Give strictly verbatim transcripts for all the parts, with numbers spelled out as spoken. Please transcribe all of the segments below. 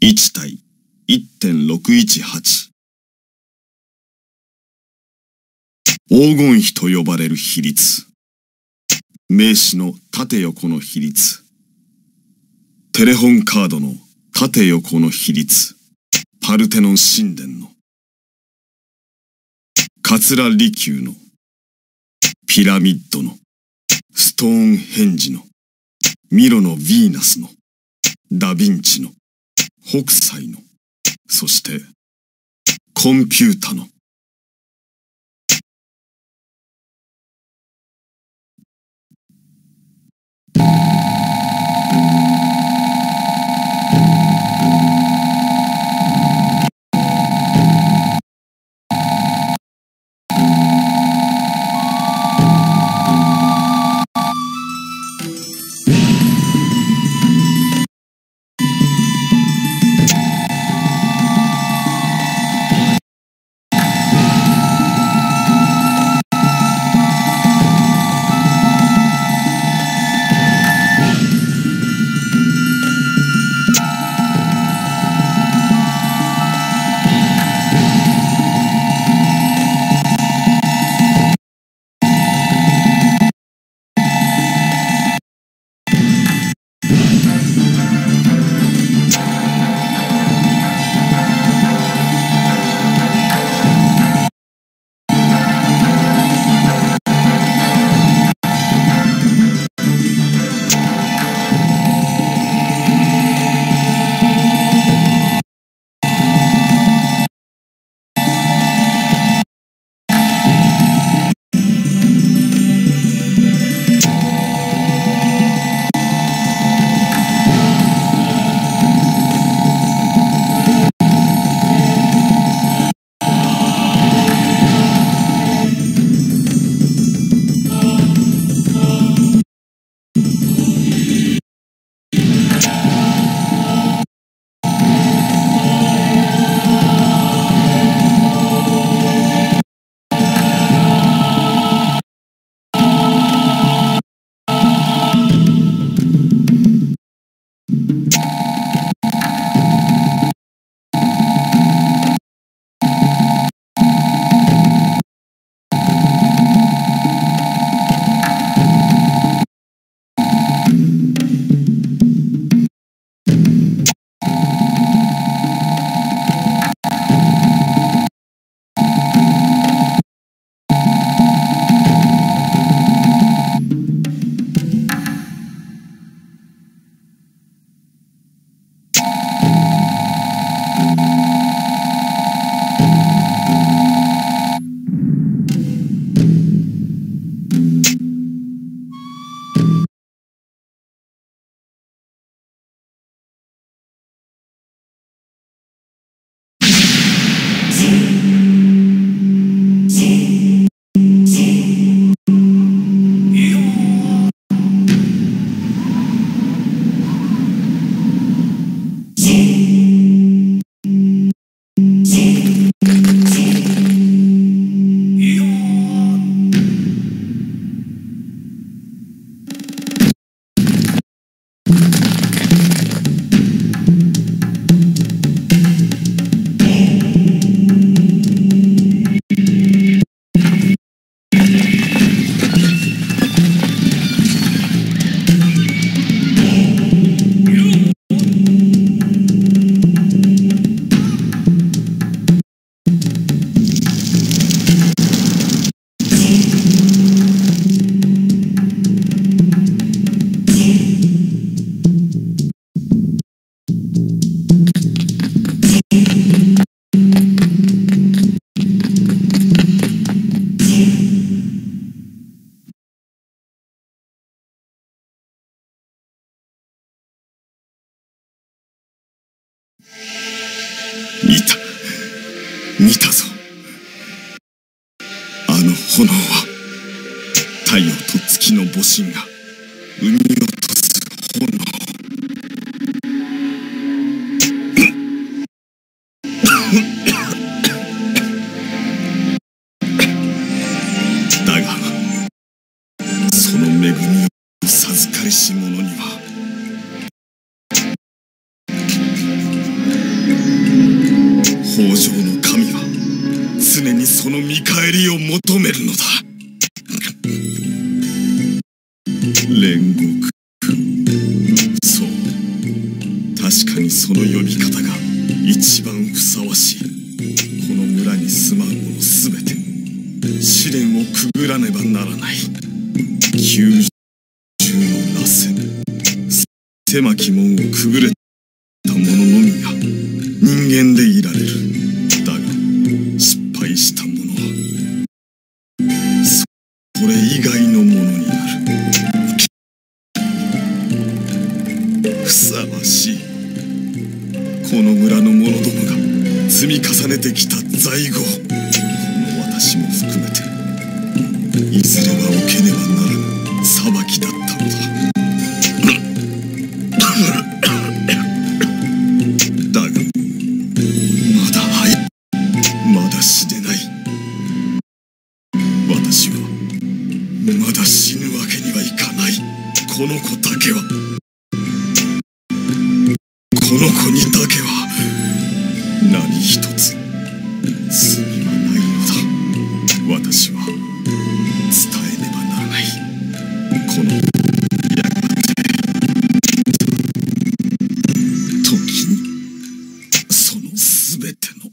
いち対 いってんろくいちはち。黄金比と呼ばれる比率。名詞の縦横の比率。テレホンカードの縦横の比率。パルテノン神殿の。桂離宮の。ピラミッドの。ストーンヘンジの。ミロのヴィーナスの。ダヴィンチの。北斎の。そして、コンピュータの。見た、見たぞ。あの炎は、太陽と月の母神が産み落とす炎。だが、その恵みを授かりし者には、北条の神は常にその見返りを求めるのだ。煉獄。そう、確かにその呼び方が一番ふさわしい。この村に住まう者すべて試練をくぐらねばならない。九十の羅刹、狭き門をくぐれた者のみが人間でいられる。したものはそれ以外のものになる。ふさわしい。この村の者どもが積み重ねてきた財宝、この私も含めていずれは受けねばならぬ裁きだったのだ。だがまだ早い。まだ死でない。私はまだ死ぬわけにはいかない。この子だけは、この子にだけは何一つ罪はないのだ。私は伝えねばならない。このやがて時にその全ての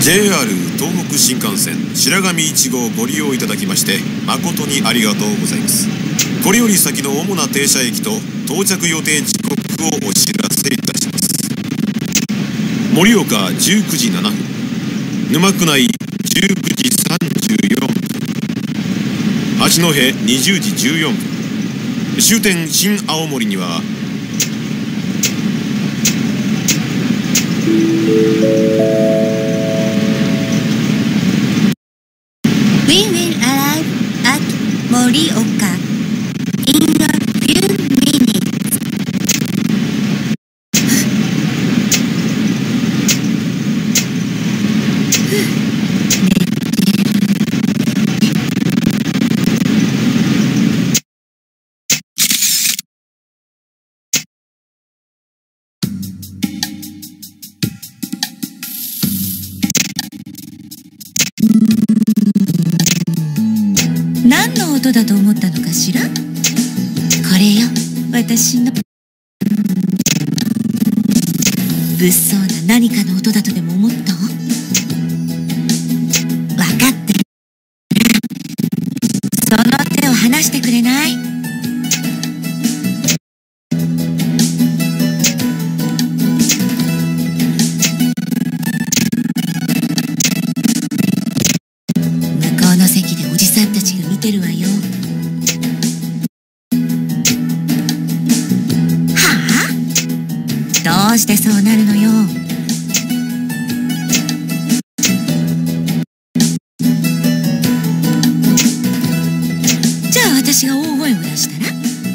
ジェイアール 東北新幹線白神いち号をご利用いただきまして誠にありがとうございます。これより先の主な停車駅と到着予定時刻をお知らせいたします。盛岡じゅうくじななふん、沼区内じゅうくじさんじゅうよんふん、八戸にじゅうじじゅうよんふん、終点新青森には盛岡 in a few minutes 何の音だと思ったのかしら。これよ、私の物騒な何かの音だとでも思った？分かってる。その手を離してくれない？向こうの席でおじさんたちが見てるわよ。はあ？どうしてそうなるのよ。じゃあ私が大声を出したら「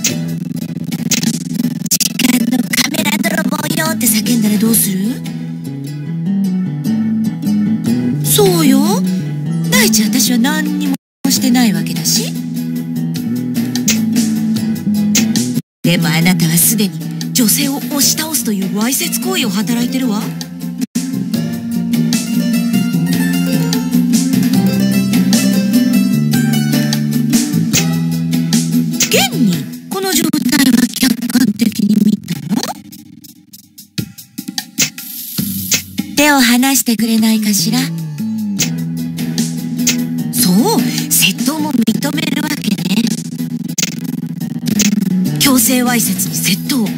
時間のカメラ泥棒よ」って叫んだらどうする？そうよ、第一私は何にもしてないわけだし。でもあなたはすでに女性を押し倒すというわいせつ行為を働いてるわ。現にこの状態は客観的に見たら手を離してくれないかしら。そう、窃盗も認めるわけね。強制わいせつに窃盗。